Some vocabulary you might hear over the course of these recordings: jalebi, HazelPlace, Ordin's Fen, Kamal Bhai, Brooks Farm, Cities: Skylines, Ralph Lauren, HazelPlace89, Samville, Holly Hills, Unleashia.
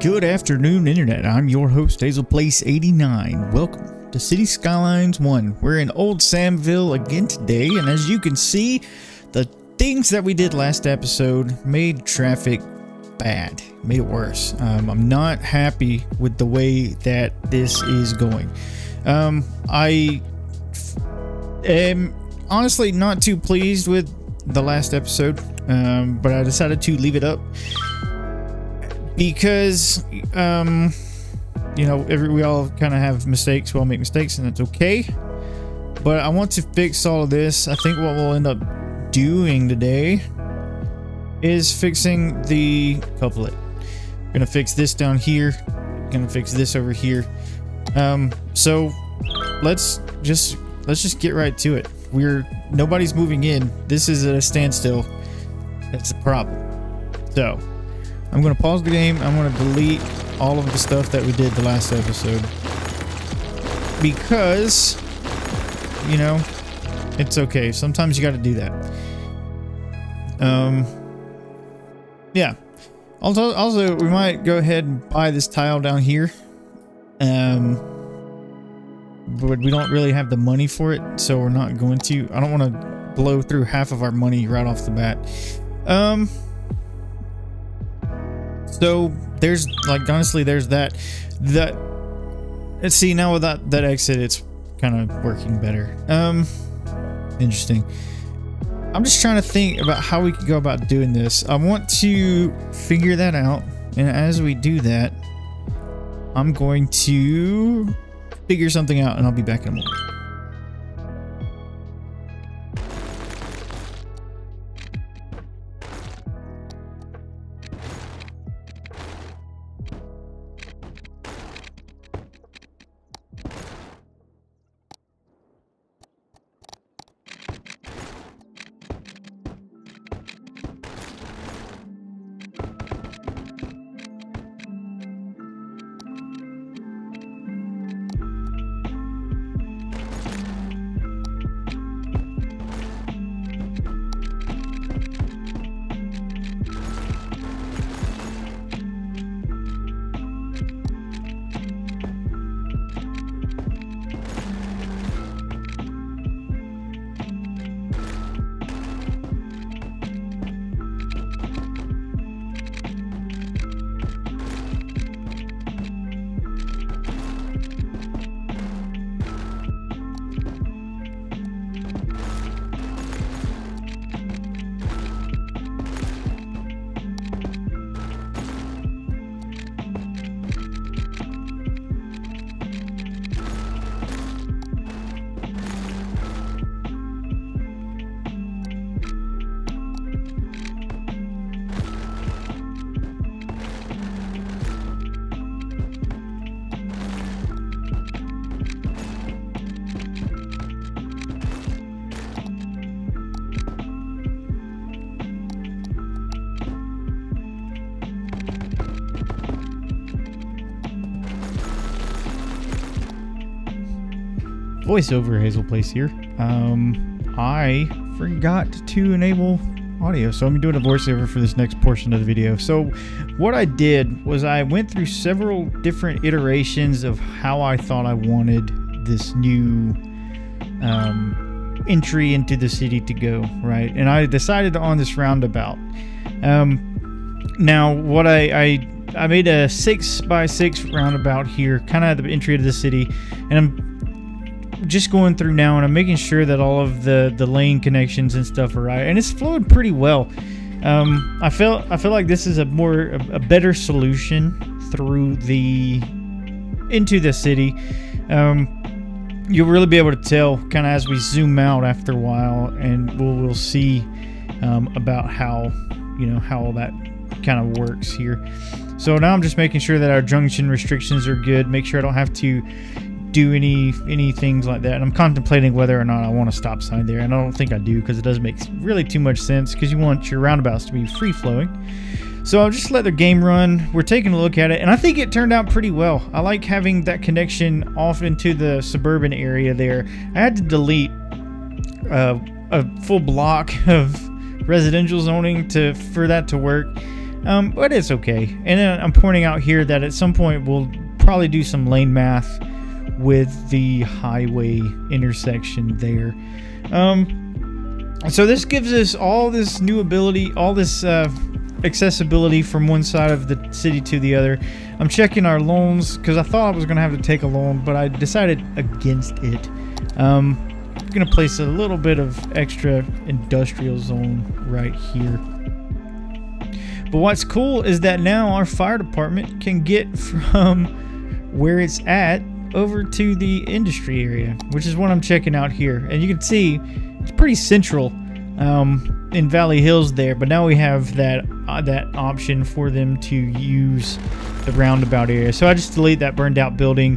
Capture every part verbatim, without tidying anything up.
Good afternoon, Internet. I'm your host, HazelPlace eighty-nine. Welcome to Cities: Skylines one. We're in Old Samville again today, and as you can see, the things that we did last episode made traffic bad, made it worse. Um, I'm not happy with the way that this is going. Um, I am honestly not too pleased with the last episode, um, but I decided to leave it up. Because, um, you know, every, we all kind of have mistakes. We all make mistakes, and that's okay. But I want to fix all of this. I think what we'll end up doing today is fixing the couplet. We're going to fix this down here. Going to fix this over here. Um, so let's just, let's just get right to it. We're, nobody's moving in. This is at a standstill. That's the problem. So I'm going to pause the game. I'm going to delete all of the stuff that we did the last episode. Because, you know, it's okay. Sometimes you got to do that. Um, yeah. Also, also, we might go ahead and buy this tile down here. Um, but we don't really have the money for it, so we're not going to. I don't want to blow through half of our money right off the bat. Um... So there's, like, honestly, there's that, that, let's see, now with that, that exit, it's kind of working better. Um, interesting. I'm just trying to think about how we could go about doing this. I want to figure that out. And as we do that, I'm going to figure something out, and I'll be back in a moment. Voiceover HazelPlace here. Um, I forgot to enable audio, so I'm doing a voiceover for this next portion of the video. So what I did was I went through several different iterations of how I thought I wanted this new um, entry into the city to go, right? And I decided on this roundabout. Um, now, what I... I I made a six by six roundabout here, kind of at the entry to the city, and I'm just going through now, and I'm making sure that all of the the lane connections and stuff are right, and it's flowing pretty well. um i feel i feel like this is a more a better solution through the into the city. Um you'll really be able to tell kind of as we zoom out after a while, and we'll we'll see um about how, you know, how all that kind of works here. So now I'm just making sure that our junction restrictions are good, make sure I don't have to do any any things like that. And I'm contemplating whether or not I want a stop sign there, and I don't think I do, because it doesn't make really too much sense, because you want your roundabouts to be free flowing. So I'll just let the game run. We're taking a look at it, and I think it turned out pretty well. I like having that connection off into the suburban area there. I had to delete uh, a full block of residential zoning to for that to work. Um, but it's okay. And then I'm pointing out here that at some point we'll probably do some lane math with the highway intersection there. Um, so this gives us all this new ability, all this uh, accessibility from one side of the city to the other. I'm checking our loans because I thought I was going to have to take a loan, but I decided against it. Um, I'm going to place a little bit of extra industrial zone right here. But what's cool is that now our fire department can get from where it's at over to the industry area, which is what I'm checking out here. And you can see it's pretty central um, in Valley Hills there, but now we have that uh, that option for them to use the roundabout area. So I just delete that burned out building.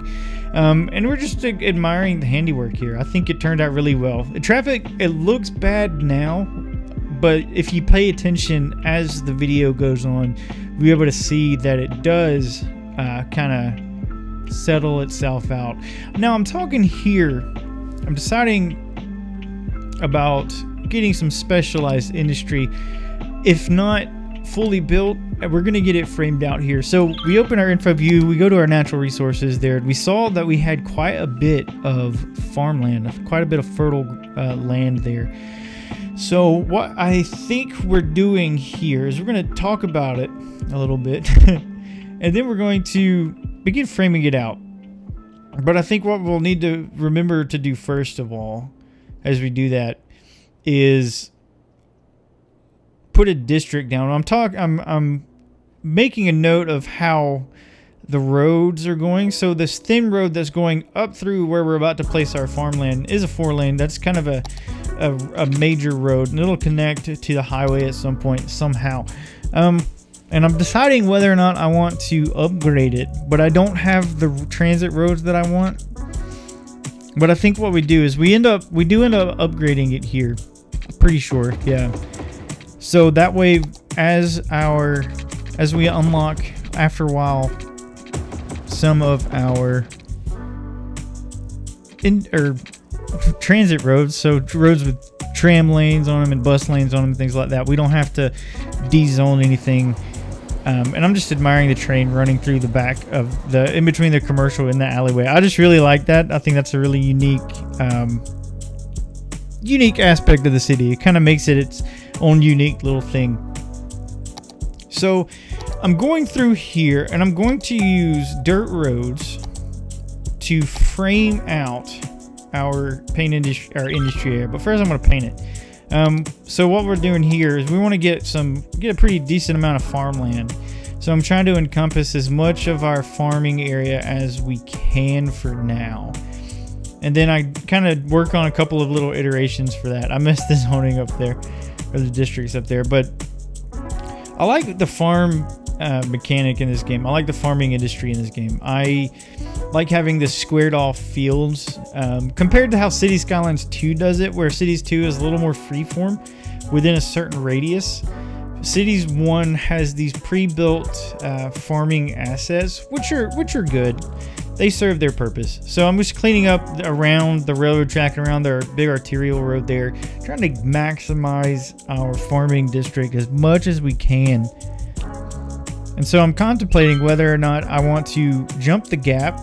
Um, and we're just uh, admiring the handiwork here. I think it turned out really well. The traffic, it looks bad now, but if you pay attention as the video goes on, you'll be able to see that it does uh, kind of settle itself out. Now I'm talking here, I'm deciding about getting some specialized industry. If not fully built, we're going to get it framed out here. So we open our info view, we go to our natural resources there. We saw that we had quite a bit of farmland, quite a bit of fertile uh, land there. So what I think we're doing here is we're going to talk about it a little bit and then we're going to begin framing it out. But I think what we'll need to remember to do first of all as we do that is put a district down. I'm talking I'm I'm making a note of how the roads are going. So this thin road that's going up through where we're about to place our farmland is a four lane. That's kind of a A, a major road, and it'll connect to the highway at some point somehow. Um, and I'm deciding whether or not I want to upgrade it, but I don't have the transit roads that I want. But I think what we do is we end up we do end up upgrading it here. Pretty sure, yeah. So that way, as our as we unlock after a while some of our in or. transit roads, so roads with tram lanes on them and bus lanes on them, things like that. We don't have to de-zone anything. Um, and I'm just admiring the train running through the back of the, in between the commercial and the alleyway. I just really like that. I think that's a really unique, um, unique aspect of the city. It kind of makes it its own unique little thing. So I'm going through here and I'm going to use dirt roads to frame out our paint industry, our industry area. But first I'm going to paint it. Um, so what we're doing here is we want to get some, get a pretty decent amount of farmland. So I'm trying to encompass as much of our farming area as we can for now. And then I kind of work on a couple of little iterations for that. I messed the zoning up there, or the districts up there, but I like the farm uh, mechanic in this game. I like the farming industry in this game. I like having this squared off fields um, compared to how Cities Skylines two does it, where Cities two is a little more freeform within a certain radius. Cities one has these pre-built uh, farming assets, which are which are good. They serve their purpose. So I'm just cleaning up around the railroad track and around their big arterial road there, trying to maximize our farming district as much as we can. And so I'm contemplating whether or not I want to jump the gap,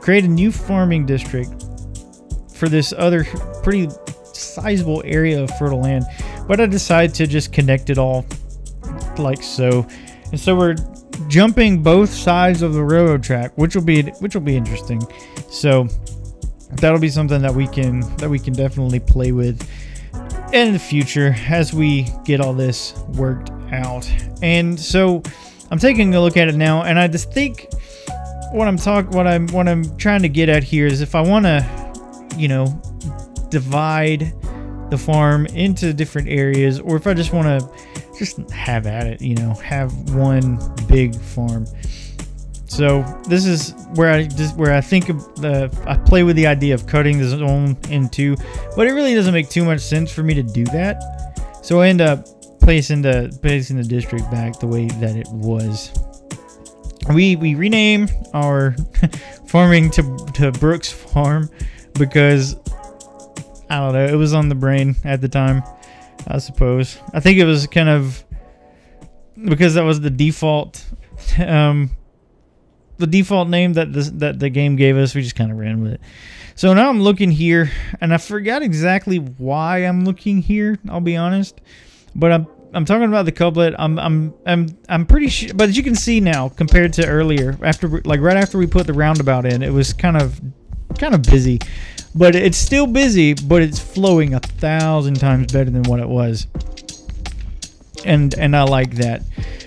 create a new farming district for this other pretty sizable area of fertile land, but I decided to just connect it all like so. And so we're jumping both sides of the railroad track, which will be which will be interesting. So that'll be something that we can that we can definitely play with in the future as we get all this worked out. And so I'm taking a look at it now, and I just think what I'm talking, what I'm, what I'm trying to get at here is if I want to, you know, divide the farm into different areas, or if I just want to just have at it, you know, have one big farm. So this is where I just where I think the I play with the idea of cutting the zone in two, but it really doesn't make too much sense for me to do that. So I end up placing the placing the district back the way that it was. We we rename our farming to to Brooks Farm because I don't know, it was on the brain at the time, I suppose. I think it was kind of because that was the default, um, the default name that this, that the game gave us. We just kind of ran with it. So now I'm looking here, and I forgot exactly why I'm looking here. I'll be honest, but I'm I'm talking about the couplet. I'm I'm I'm I'm pretty sure, but as you can see now, compared to earlier, after like right after we put the roundabout in, it was kind of kind of busy, but it's still busy, but it's flowing a thousand times better than what it was. And and I like that.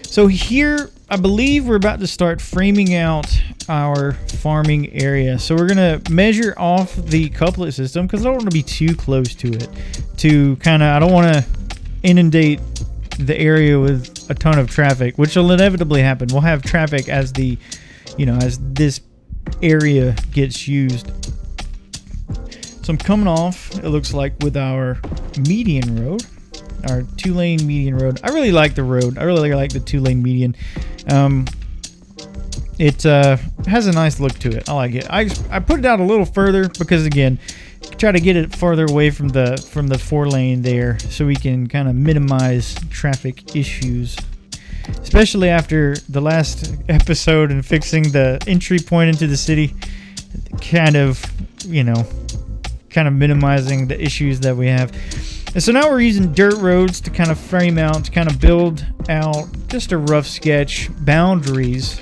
So here, I believe we're about to start framing out our farming area. So we're gonna measure off the couplet system because I don't want to be too close to it. To kind of, I don't want to inundate the area with a ton of traffic, which will inevitably happen. We'll have traffic as the, you know, as this area gets used. So I'm coming off, it looks like, with our median road, our two-lane median road. I really like the road. I really like the two-lane median. Um, it uh, has a nice look to it. I like it. I, I put it out a little further because, again, try to get it farther away from the from the four-lane there so we can kind of minimize traffic issues, especially after the last episode and fixing the entry point into the city, kind of, you know, kind of minimizing the issues that we have. And so now we're using dirt roads to kind of frame out, to kind of build out just a rough sketch boundaries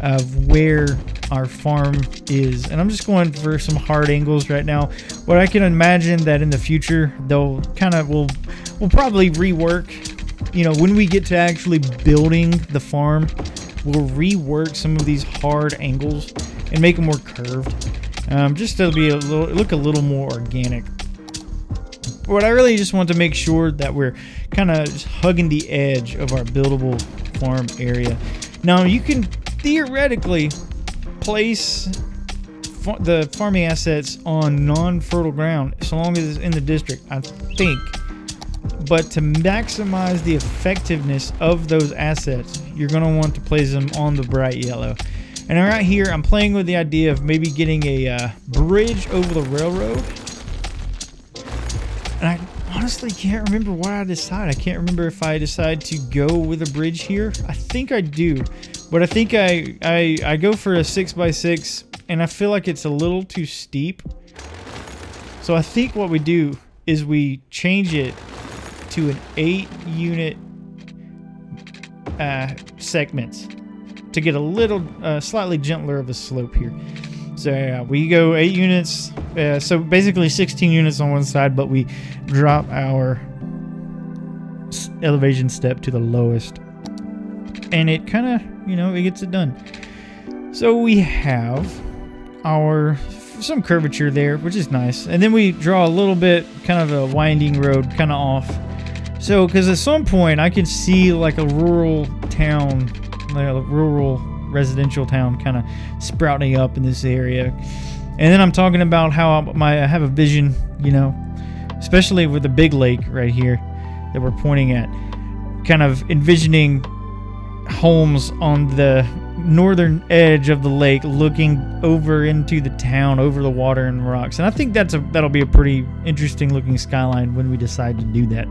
of where our farm is. And I'm just going for some hard angles right now, but I can imagine that in the future they'll kind of, we'll, we'll probably rework, you know, when we get to actually building the farm, we'll rework some of these hard angles and make them more curved. Um, just to be a little, look a little more organic. What I really just want to make sure that we're kind of just hugging the edge of our buildable farm area. Now you can theoretically place fa the farming assets on non-fertile ground so long as it's in the district, I think. But to maximize the effectiveness of those assets, you're going to want to place them on the bright yellow. And right here, I'm playing with the idea of maybe getting a uh, bridge over the railroad. And I honestly can't remember why I decide. I can't remember if I decide to go with a bridge here. I think I do, but I think I I, I go for a six by six, and I feel like it's a little too steep. So I think what we do is we change it to an eight unit uh, segment to get a little uh, slightly gentler of a slope here. So yeah, we go eight units, uh, so basically sixteen units on one side, but we drop our elevation step to the lowest. And it kind of, you know, it gets it done. So we have our, some curvature there, which is nice. And then we draw a little bit, kind of a winding road, kind of off. So, because at some point I can see like a rural town, like a rural residential town kind of sprouting up in this area. And then I'm talking about how my I have a vision, you know, especially with the big lake right here that we're pointing at, kind of envisioning homes on the northern edge of the lake looking over into the town, over the water and rocks. And I think that's a that'll be a pretty interesting looking skyline when we decide to do that.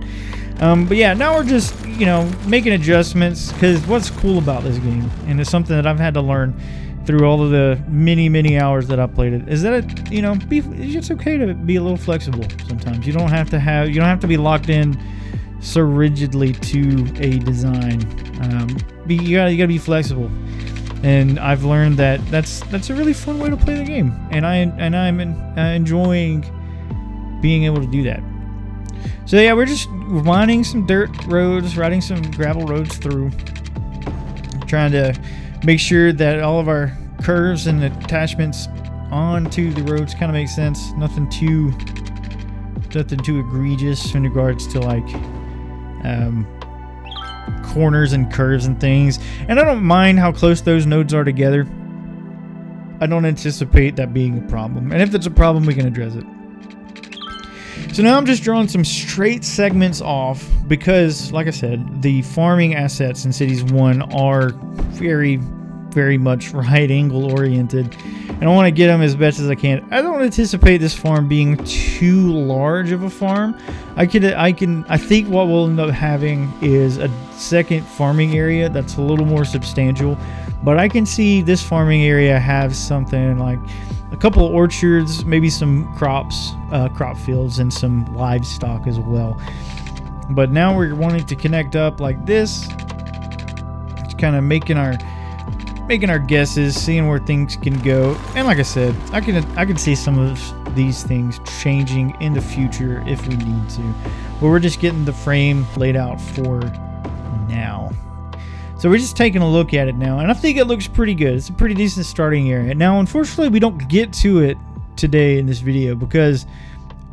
Um, but yeah, now we're just, you know, making adjustments, because what's cool about this game, and it's something that I've had to learn through all of the many many hours that I played it, is that it, you know, be, it's okay to be a little flexible sometimes. You don't have to have you don't have to be locked in so rigidly to a design. Um, you gotta you gotta be flexible. And I've learned that that's that's a really fun way to play the game, and I and I'm in, uh, enjoying being able to do that. So yeah, we're just winding some dirt roads, riding some gravel roads through, trying to make sure that all of our curves and attachments onto the roads kind of make sense. Nothing too nothing too egregious in regards to like. Um, corners and curves and things, and I don't mind how close those nodes are together. I don't anticipate that being a problem, and if it's a problem we can address it. So now I'm just drawing some straight segments off because, like I said, the farming assets in Cities one are very very much right angle oriented, and I want to get them as best as I can. I don't anticipate this farm being too large of a farm. I could, I can, I think what we'll end up having is a second farming area that's a little more substantial, but I can see this farming area have something like a couple of orchards, maybe some crops, uh, crop fields, and some livestock as well. But now we're wanting to connect up like this. It's kind of making our making our guesses, seeing where things can go. And like I said, I can I can see some of these things changing in the future if we need to. But we're just getting the frame laid out for now. So we're just taking a look at it now, and I think it looks pretty good. It's a pretty decent starting area. Now, unfortunately, we don't get to it today in this video because,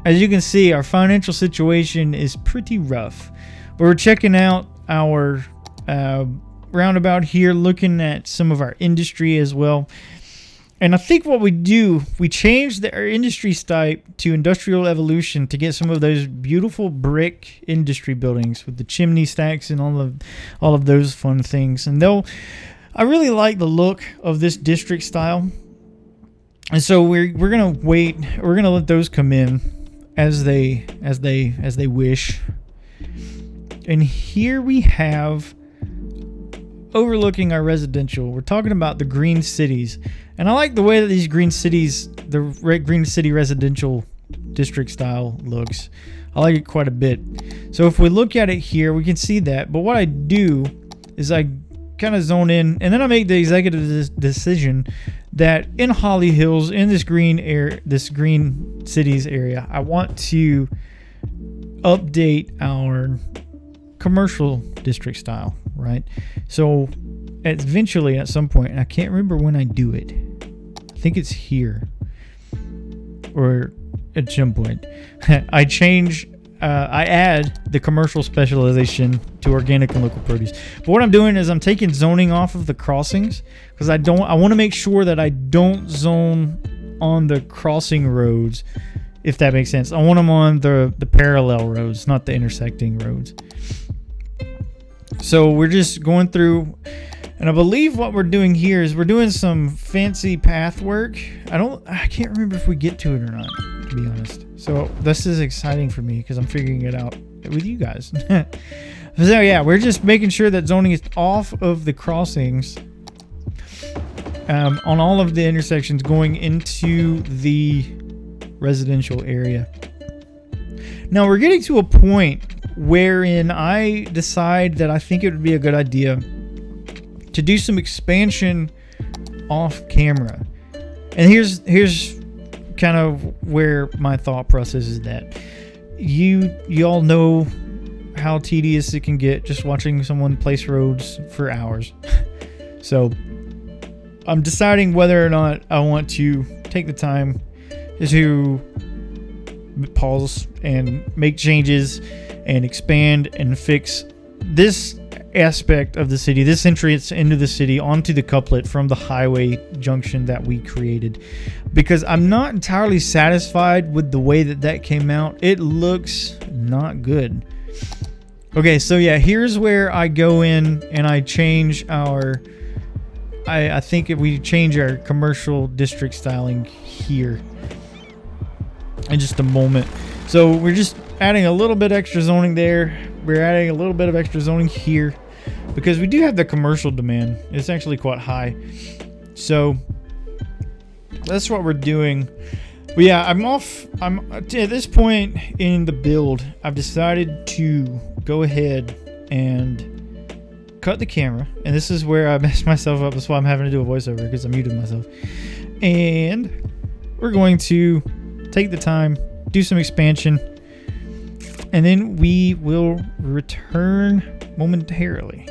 as you can see, our financial situation is pretty rough. We're checking out our uh, roundabout here, looking at some of our industry as well. And I think what we do, we change the, our industry type to industrial evolution to get some of those beautiful brick industry buildings with the chimney stacks and all of all of those fun things. And though I really like the look of this district style, and so we're we're gonna wait. We're gonna let those come in as they as they as they wish. And here we have, overlooking our residential, we're talking about the green cities, and I like the way that these green cities, the red green city residential district style looks. I like it quite a bit. So if we look at it here, we can see that. But what I do is I kind of zone in, and then I make the executive decision that in Holly Hills, in this green air, this green cities area, I want to update our commercial district style, right? So eventually at some point, and I can't remember when I do it, I think it's here or at some point, I change, uh, I add the commercial specialization to organic and local produce. But what I'm doing is I'm taking zoning off of the crossings because I don't, I want to make sure that I don't zone on the crossing roads, if that makes sense. I want them on the, the parallel roads, not the intersecting roads. So we're just going through, and I believe what we're doing here is we're doing some fancy path work. I don't, I can't remember if we get to it or not, to be honest. So this is exciting for me because I'm figuring it out with you guys. So yeah, we're just making sure that zoning is off of the crossings um, on all of the intersections going into the residential area. Now we're getting to a point wherein I decide that I think it would be a good idea to do some expansion off camera. And here's here's kind of where my thought process is that you you all know how tedious it can get just watching someone place roads for hours. So I'm deciding whether or not I want to take the time to pause and make changes and expand and fix this aspect of the city, this entrance into the city onto the couplet from the highway junction that we created, because I'm not entirely satisfied with the way that that came out. It looks not good. Okay, so yeah, here's where I go in and I change our, I, I think if we change our commercial district styling here in just a moment. So we're just adding a little bit extra zoning there. We're adding a little bit of extra zoning here because we do have the commercial demand. It's actually quite high. So that's what we're doing. But yeah, I'm off. I'm at this point in the build, I've decided to go ahead and cut the camera. And this is where I messed myself up. That's why I'm having to do a voiceover, because I muted myself. And we're going to take the time, do some expansion, and then we will return momentarily.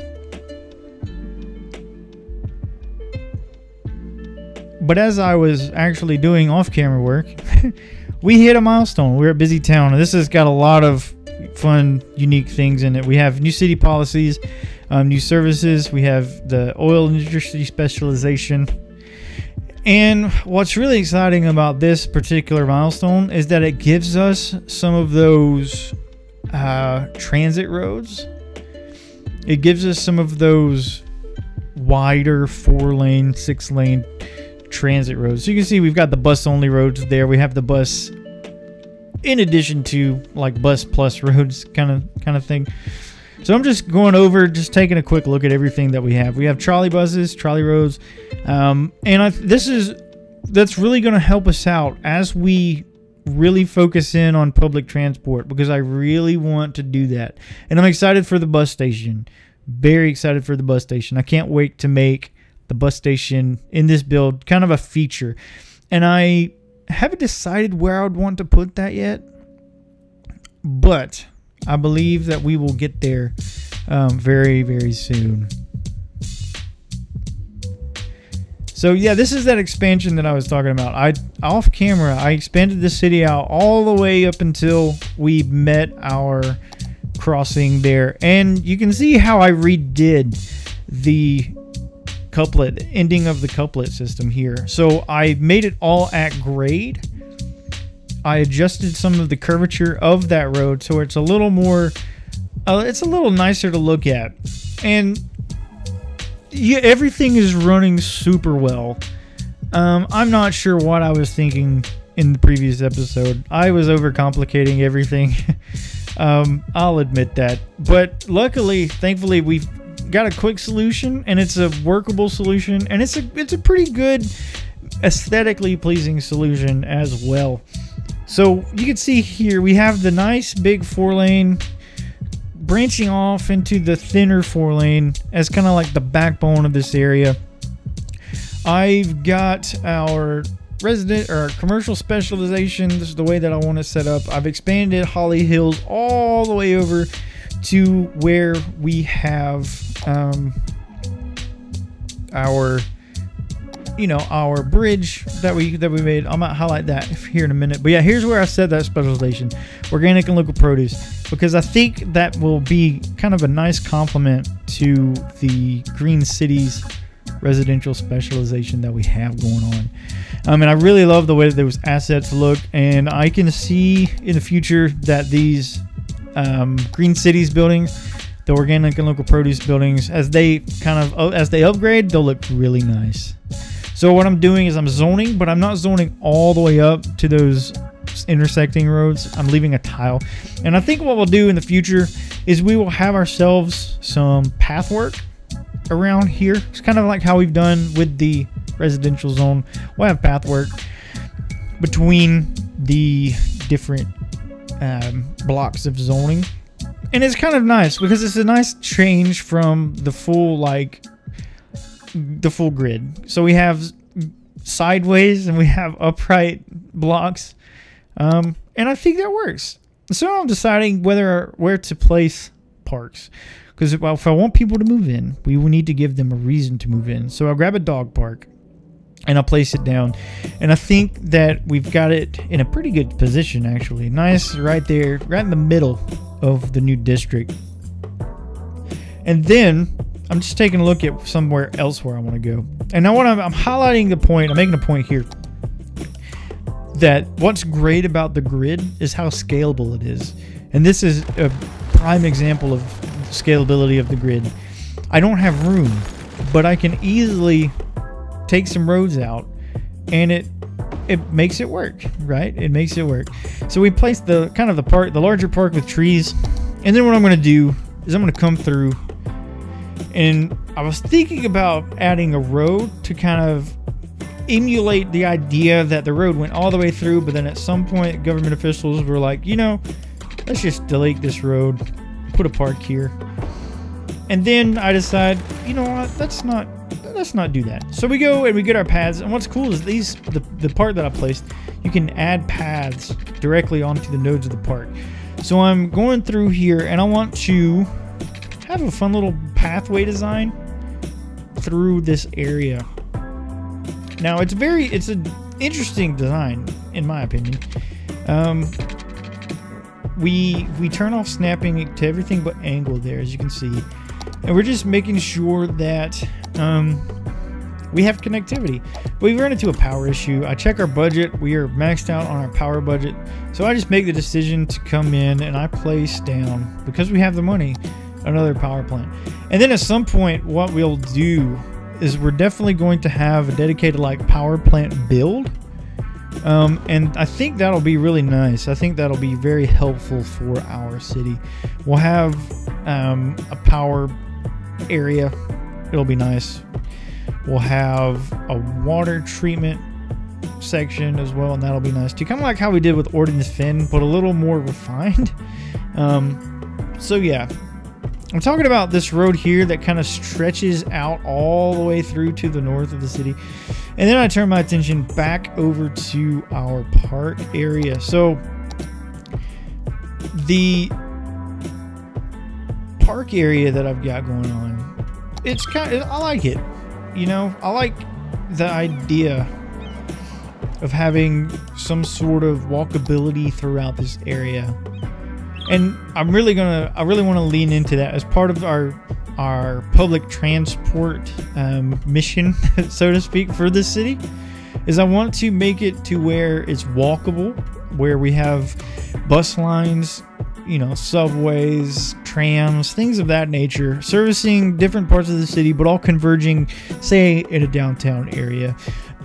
But as I was actually doing off-camera work, we hit a milestone. We're a busy town, and this has got a lot of fun, unique things in it. We have new city policies, um, new services. We have the oil industry specialization. And what's really exciting about this particular milestone is that it gives us some of those uh, transit roads. It gives us some of those wider four-lane, six-lane transit roads. So you can see we've got the bus-only roads there. We have the bus in addition to like bus plus roads kind of kind of thing. So I'm just going over, just taking a quick look at everything that we have. We have trolley buses, trolley roads, um, and I, this is that's really going to help us out as we really focus in on public transport, because I really want to do that. And I'm excited for the bus station. Very excited for the bus station. I can't wait to make the bus station in this build kind of a feature. And I haven't decided where I would want to put that yet, but I believe that we will get there um, very, very soon. So yeah, this is that expansion that I was talking about. I off camera, I expanded the city out all the way up until we met our crossing there. And you can see how I redid the couplet, ending of the couplet system here. So I made it all at grade. I adjusted some of the curvature of that road so it's a little more, uh, it's a little nicer to look at. And yeah, everything is running super well. Um, I'm not sure what I was thinking in the previous episode. I was overcomplicating everything. um, I'll admit that. But luckily, thankfully, we've got a quick solution, and it's a workable solution, and it's a it's a pretty good, aesthetically pleasing solution as well. So you can see here we have the nice big four lane branching off into the thinner four lane as kind of like the backbone of this area. I've got our resident or our commercial specialization. This is the way that I want to set up. I've expanded Holly Hills all the way over to where we have um, our, you know, our bridge that we that we made. I might highlight that here in a minute. But yeah, here's where I said that specialization, organic and local produce, because I think that will be kind of a nice complement to the Green Cities residential specialization that we have going on. I mean, I really love the way that those assets look, and I can see in the future that these um, Green Cities buildings, the organic and local produce buildings, as they kind of as they upgrade, they'll look really nice. So what I'm doing is I'm zoning, but I'm not zoning all the way up to those intersecting roads. I'm leaving a tile. And I think what we'll do in the future is we will have ourselves some path work around here. It's kind of like how we've done with the residential zone. We'll have path work between the different um, blocks of zoning. And it's kind of nice because it's a nice change from the full like the full grid. So we have sideways and we have upright blocks, um, and I think that works. So I'm deciding whether where to place parks, because if, well, if I want people to move in, we will need to give them a reason to move in. So I'll grab a dog park and I'll place it down, and I think that we've got it in a pretty good position actually. Nice, right there, right in the middle of the new district. And then I'm just taking a look at somewhere else where I want to go. And now what I'm, I'm highlighting the point, I'm making a point here, that what's great about the grid is how scalable it is. And this is a prime example of scalability of the grid. I don't have room, but I can easily take some roads out, and it it makes it work, right? It makes it work. So we place the kind of the park, the larger park with trees. And then what I'm going to do is I'm going to come through. And I was thinking about adding a road to kind of emulate the idea that the road went all the way through, but then at some point government officials were like, you know, let's just delete this road, put a park here. And then I decide, you know what, that's not, let's not do that. So we go and we get our paths, and what's cool is these the, the part that I placed, you can add paths directly onto the nodes of the park. So I'm going through here, and I want to have a fun little pathway design through this area. Now it's very it's an interesting design in my opinion. um, we we turn off snapping to everything but angle there, as you can see, and we're just making sure that um, we have connectivity. We run into a power issue. I check our budget, we are maxed out on our power budget, so I just make the decision to come in and I place down, because we have the money, another power plant. And then at some point, what we'll do is we're definitely going to have a dedicated like power plant build. Um, and I think that'll be really nice. I think that'll be very helpful for our city. We'll have um, a power area. It'll be nice. We'll have a water treatment section as well, and that'll be nice too. Kind of like how we did with Ordin's Fen, but a little more refined. Um, so yeah, I'm talking about this road here that kind of stretches out all the way through to the north of the city. And then I turn my attention back over to our park area. So the park area that I've got going on, it's kind of, I like it. You know, I like the idea of having some sort of walkability throughout this area. And I'm really gonna, I really want to lean into that as part of our our public transport um, mission, so to speak, for this city. Is I want to make it to where it's walkable, where we have bus lines, you know, subways, trams, things of that nature, servicing different parts of the city, but all converging, say, in a downtown area.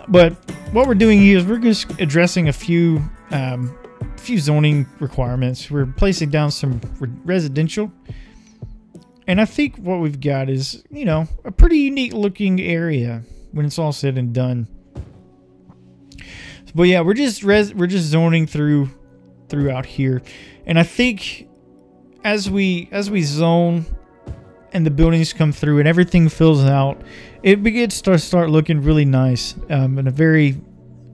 But what we're doing here is we're just addressing a few um, few zoning requirements. We're placing down some residential, and I think what we've got is, you know, a pretty unique looking area when it's all said and done. But yeah, we're just res we're just zoning through throughout here, and I think as we as we zone and the buildings come through and everything fills out, it begins to start looking really nice um, and a very,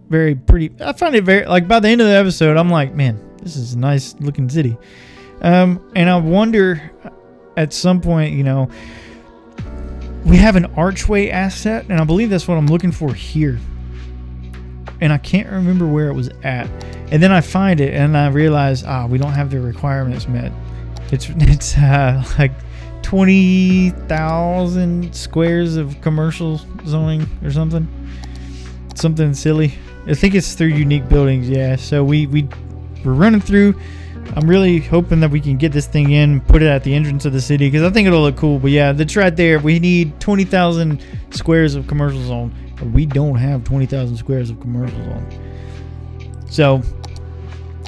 very pretty. I find it very, like, by the end of the episode, I'm like, man, this is a nice looking city. Um, and I wonder at some point, you know, we have an archway asset, and I believe that's what I'm looking for here. And I can't remember where it was at. And then I find it and I realize, ah, we don't have the requirements met. It's, it's uh, like twenty thousand squares of commercial zoning or something. Something silly. I think it's through unique buildings. Yeah, so we we we're running through. I'm really hoping that we can get this thing in, put it at the entrance of the city, because I think it'll look cool. But yeah, that's right there. We need twenty thousand squares of commercial zone. We don't have twenty thousand squares of commercial zone, so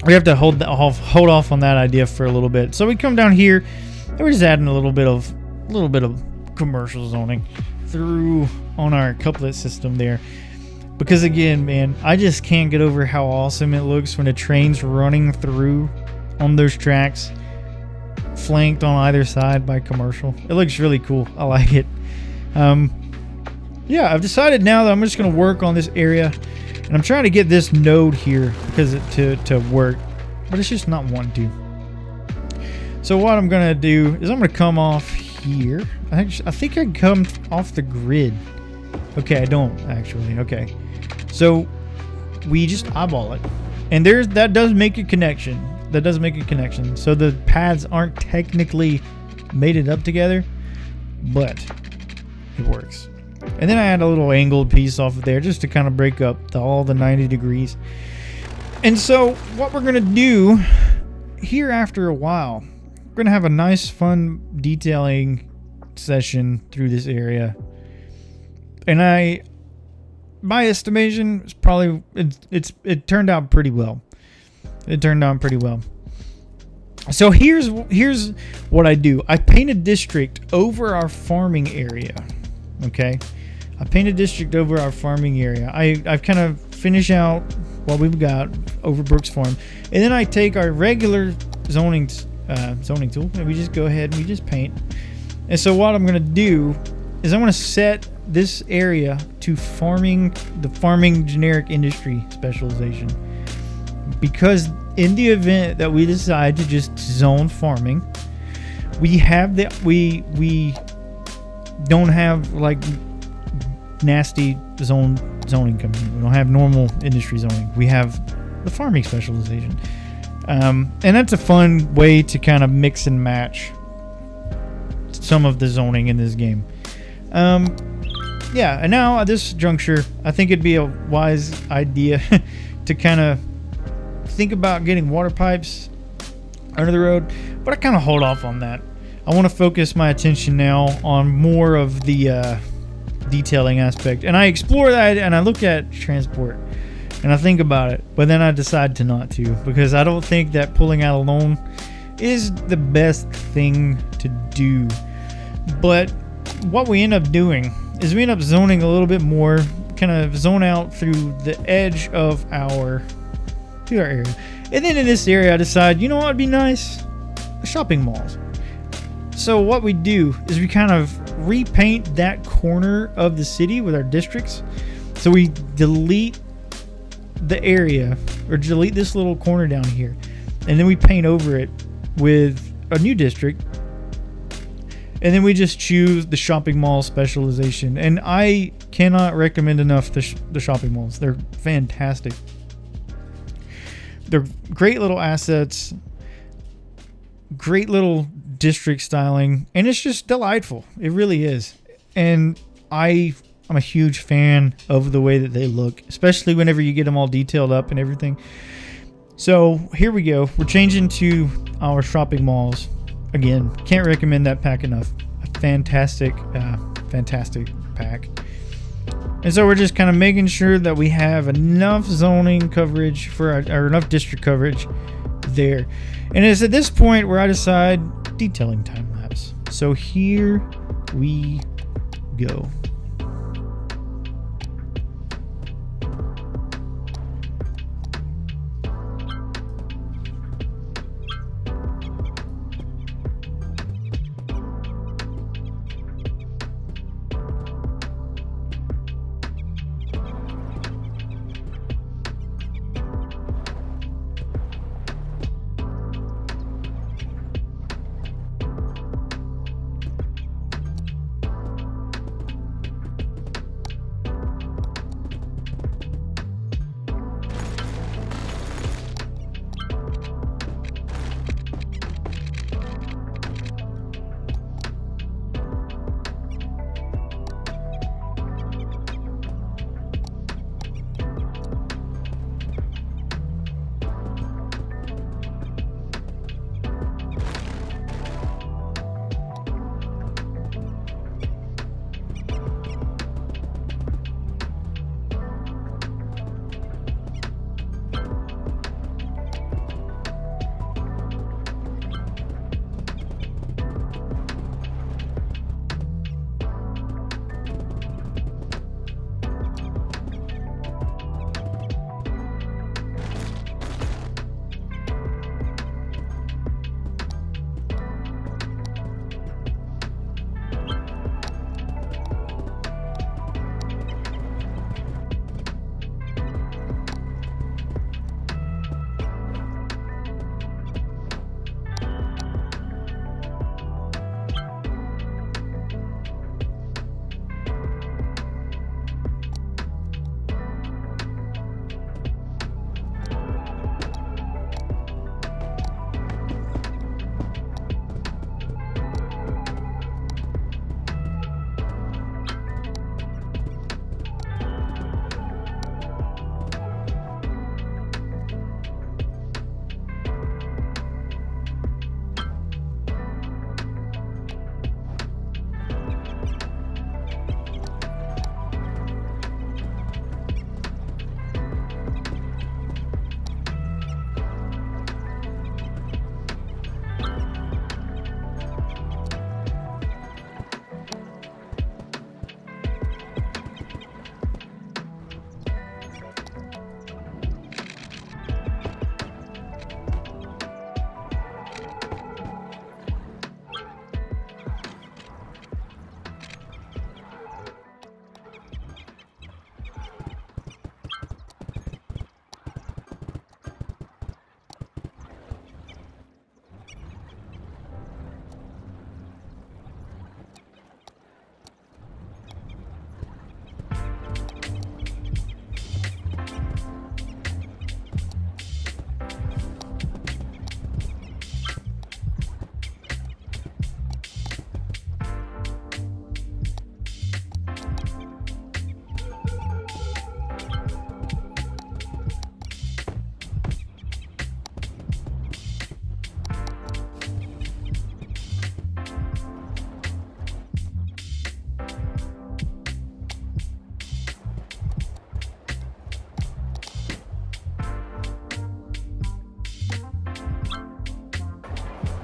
we have to hold that, hold off on that idea for a little bit. So we come down here and we're just adding a little bit of a little bit of commercial zoning through on our couplet system there. Because again, man, I just can't get over how awesome it looks when a train's running through on those tracks, flanked on either side by commercial. It looks really cool. I like it. Um, yeah, I've decided now that I'm just going to work on this area. And I'm trying to get this node here because it, to, to work. But it's just not wanting to. So what I'm going to do is I'm going to come off here. I think I think I come off the grid. Okay, I don't actually. Okay. So we just eyeball it, and there's that does make a connection. That does make a connection. So the paths aren't technically mated up together, but it works. And then I add a little angled piece off of there just to kind of break up the, all the ninety degrees. And so what we're gonna do here after a while, we're gonna have a nice, fun detailing session through this area. And I, my estimation is probably it, it's it turned out pretty well. It turned out pretty well. So here's here's what I do. I paint a district over our farming area. Okay, I paint a district over our farming area. I I kind of finish out what we've got over Brooks Farm, and then I take our regular zoning uh, zoning tool and we just go ahead and we just paint. And so what I'm gonna do is I'm gonna set this area to farming, the farming generic industry specialization, because in the event that we decide to just zone farming, we have that we we don't have like nasty zone zoning company. We don't have normal industry zoning. We have the farming specialization, um, and that's a fun way to kind of mix and match some of the zoning in this game. Um, Yeah, and now at this juncture, I think it'd be a wise idea to kind of think about getting water pipes under the road, but I kind of hold off on that. I want to focus my attention now on more of the uh, detailing aspect. And I explore that and I look at transport and I think about it, but then I decide to not to, because I don't think that pulling out alone is the best thing to do. But what we end up doing is we end up zoning a little bit more, kind of zone out through the edge of our, to our area. And then in this area, I decide, you know what would be nice? Shopping malls. So what we do is we kind of repaint that corner of the city with our districts. So we delete the area, or delete this little corner down here, and then we paint over it with a new district. And then we just choose the shopping mall specialization. And I cannot recommend enough the, sh the shopping malls. They're fantastic. They're great little assets, great little district styling, and it's just delightful. It really is. And I, I'm a huge fan of the way that they look, especially whenever you get them all detailed up and everything. So here we go. We're changing to our shopping malls. Again, can't recommend that pack enough. A fantastic, uh, fantastic pack. And so we're just kind of making sure that we have enough zoning coverage for our, or enough district coverage there. And it's at this point where I decide detailing time lapse. So here we go.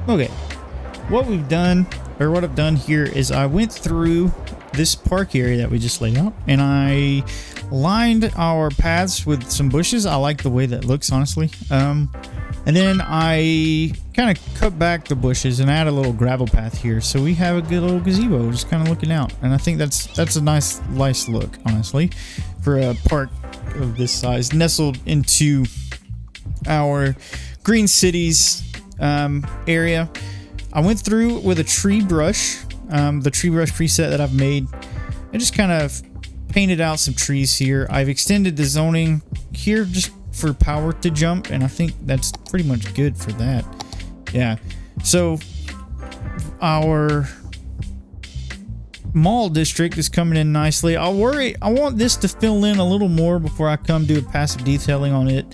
Okay, what we've done, or what I've done here, is I went through this park area that we just laid out, and I lined our paths with some bushes. I like the way that looks, honestly. Um, and then I kind of cut back the bushes and add a little gravel path here, so we have a good little gazebo just kind of looking out. And I think that's that's a nice, nice look, honestly, for a park of this size nestled into our Green Cities um, area. I went through with a tree brush, um, the tree brush preset that I've made. I just kind of painted out some trees here. I've extended the zoning here just for power to jump, and I think that's pretty much good for that. Yeah, so our mall district is coming in nicely. I worry, I want this to fill in a little more before I come do a passive detailing on it.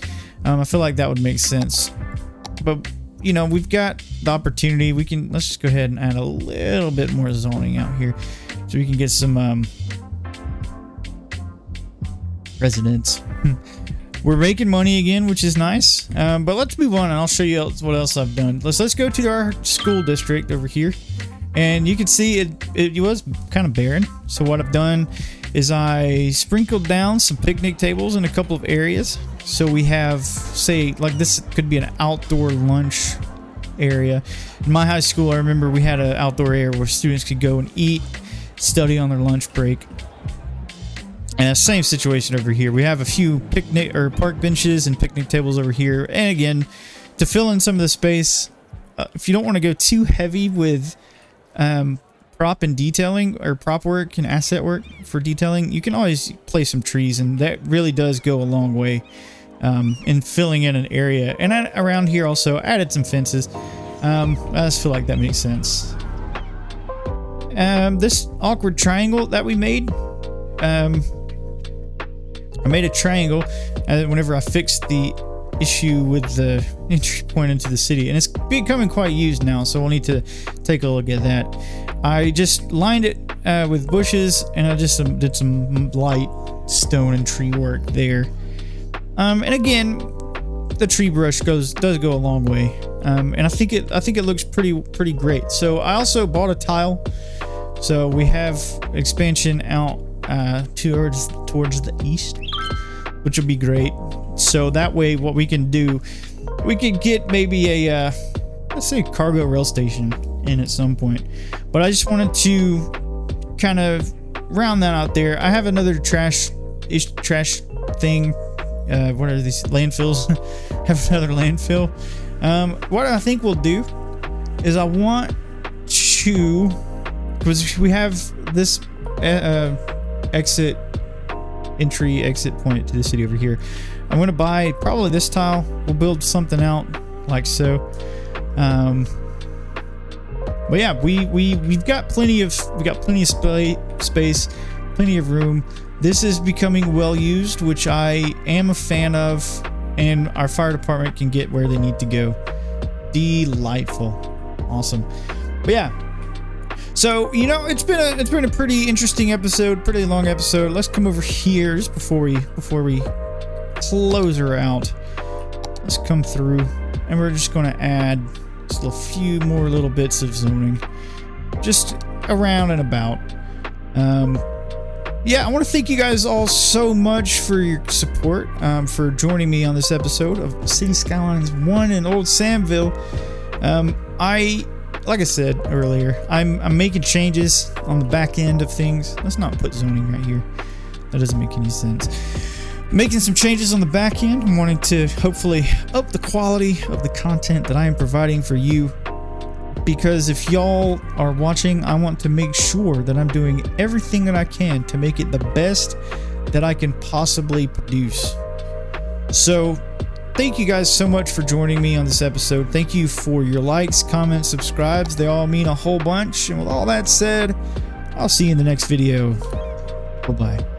Um, I feel like that would make sense, but you know, we've got the opportunity. We can, let's just go ahead and add a little bit more zoning out here so we can get some um, residents. We're making money again, which is nice. Um, but let's move on, and I'll show you else, what else I've done. Let's let's go to our school district over here, and you can see it it was kind of barren. So what I've done is I sprinkled down some picnic tables in a couple of areas. So we have, say, like this could be an outdoor lunch area. In my high school, I remember we had an outdoor area where students could go and eat, study on their lunch break. And the same situation over here. We have a few picnic or park benches and picnic tables over here. And again, to fill in some of the space, uh, if you don't want to go too heavy with um, prop and detailing, or prop work and asset work for detailing, you can always place some trees, and that really does go a long way um, in filling in an area. And I, around here also added some fences. Um, I just feel like that makes sense. Um, this awkward triangle that we made, um, I made a triangle and whenever I fixed the issue with the entry point into the city, and it's becoming quite used now, so we'll need to take a look at that. I just lined it uh, with bushes, and I just um, did some light stone and tree work there. Um, and again, the tree brush goes does go a long way, um, and I think it I think it looks pretty pretty great. So I also bought a tile, so we have expansion out uh, towards towards the east, which will be great. So that way, what we can do, we could get maybe a uh, let's say cargo rail station in at some point. But I just wanted to kind of round that out there. I have another trash ish trash thing. Uh, what are these landfills? Have another landfill. Um, what I think we'll do is I want to, because we have this uh, exit entry exit point to the city over here. I'm gonna buy probably this tile. We'll build something out like so. Um, But yeah, we we we've got plenty of we got plenty of spa space, plenty of room. This is becoming well used, which I am a fan of, and our fire department can get where they need to go. Delightful, awesome. But yeah, so you know, it's been a it's been a pretty interesting episode, pretty long episode. Let's come over here just before we before we close her out. Let's come through, and we're just going to add a few more little bits of zoning just around and about. Um, yeah, I want to thank you guys all so much for your support, um, for joining me on this episode of Cities Skylines one in Old Samville. Um, I, like I said earlier, I'm, I'm making changes on the back end of things. Let's not put zoning right here. That doesn't make any sense. Making some changes on the back end. I'm wanting to hopefully up the quality of the content that I am providing for you, because if y'all are watching, I want to make sure that I'm doing everything that I can to make it the best that I can possibly produce. So thank you guys so much for joining me on this episode. Thank you for your likes, comments, subscribes. They all mean a whole bunch. And with all that said, I'll see you in the next video. Bye-bye.